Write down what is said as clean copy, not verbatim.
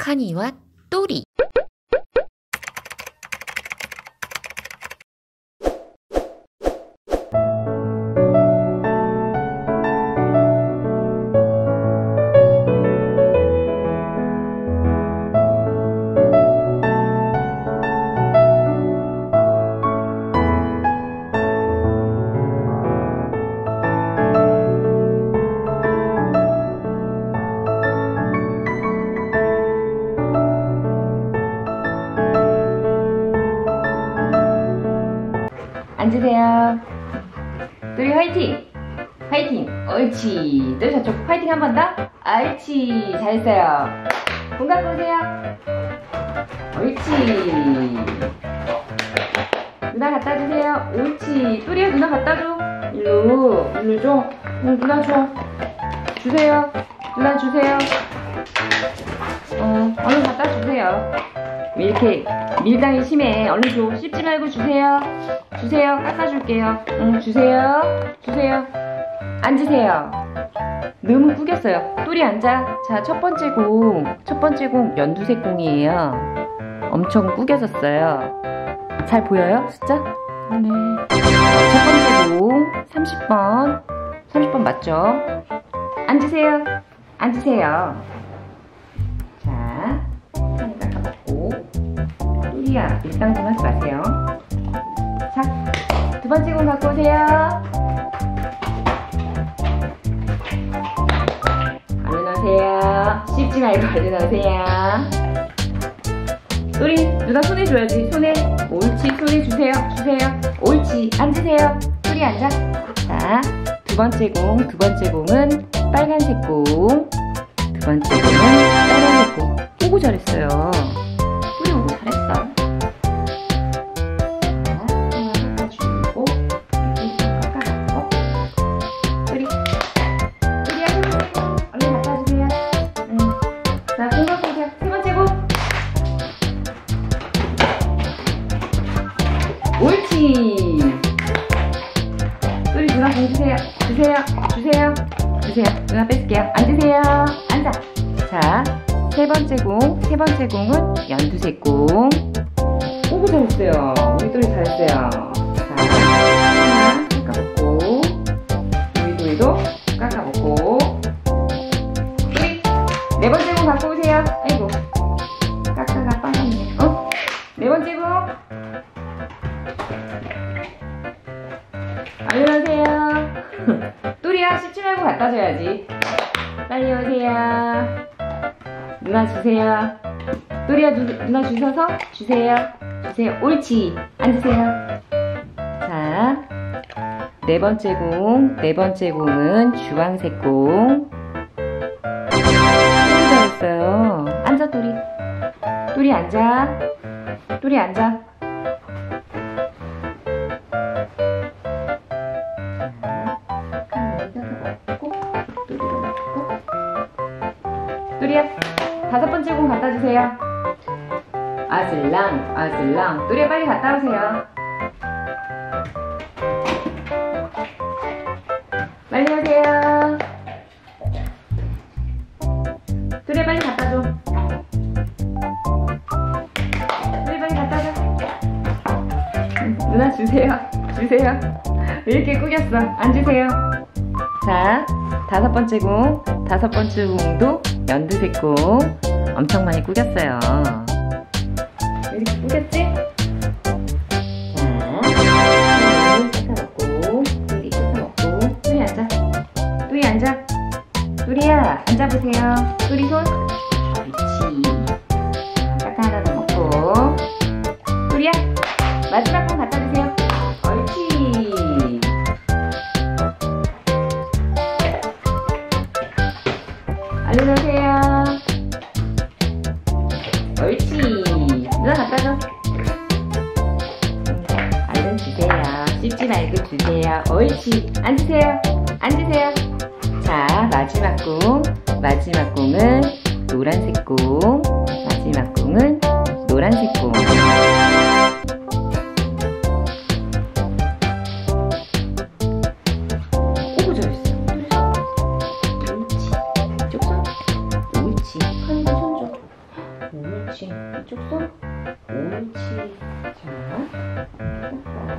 카니와 또리. 앉으세요. 또리 화이팅! 화이팅! 옳지! 또리 저쪽 화이팅 한 번 더! 옳지! 잘했어요. 문 갖고 오세요. 옳지! 누나 갖다 주세요. 옳지! 또리야 누나 갖다 줘. 일로 줘. 누나 줘. 주세요. 누나 주세요. 얼른 갖다 주세요. 이렇게 밀당이 심해. 얼른 줘. 씹지 말고 주세요. 주세요. 깎아줄게요. 주세요. 주세요. 앉으세요. 너무 구겼어요. 또리 앉아. 자, 첫 번째 공 연두색 공이에요. 엄청 구겨졌어요. 잘 보여요? 숫자? 네. 첫 번째 공 30번. 30번 맞죠? 앉으세요. 앉으세요. 자, 천천히 깎아먹고. 또리야, 밀당 좀 하지 마세요. 자, 두 번째 공 갖고 오세요. 얼른 오세요. 씹지 말고 얼른 오세요. 또리, 누나 손에 줘야지. 손에. 옳지, 손에 주세요. 주세요. 옳지, 앉으세요. 또리 앉아. 자, 두 번째 공은 빨간색 공. 두 번째 공은 빨간색 공. 오고 잘했어요. 또리 오고 잘했어. 또리 누나 공 주세요. 누나 뺏을게요. 앉으세요. 앉아. 자, 세 번째 공은 연두색 공. 오고 잘했어요. 우리 또리 잘했어요. 자, 깎아먹고. 우리도 깎아먹고. 또리 네 번째 공 갖고 오세요. 아이고, 깎아가 빠졌네. 네 번째 공. 얼른 오세요. 또리야, 씹지 말고 갖다 줘야지. 빨리 오세요. 누나 주세요. 또리야, 누나 주셔서 주세요. 옳지. 앉으세요. 자, 네 번째 공은 주황색 공. 잘했어요. 앉아, 또리. 또리 앉아. 또리야, 다섯 번째 공 갖다 주세요. 아슬랑. 또리야, 빨리 갖다 오세요. 빨리 오세요. 또리야, 빨리 갖다 줘. 또리, 빨리 갖다 줘. 누나 주세요. 왜 이렇게 꾸겼어? 앉으세요. 자, 다섯 번째 공도 연두색 공 엄청 많이 꾸겼어요. 이렇게 꾸겼지? 자, 또리 깎아먹고. 또리 앉아. 또리야, 앉아보세요. 또리 손. 그렇지. 깎아 하나 더 먹고. 또리야, 마지막 공 갖다 주세요. 옳지. 얼른 오세요. 옳지. 누나 갖다 줘. 얼른 주세요. 씹지 말고 주세요. 옳지. 앉으세요. 자, 마지막 공은 노란색 공. 오고 잘했어. 옳지. 쪽선. 옳지. 카니도 손 줘. 5인치, 이쪽 손 5인치 정도.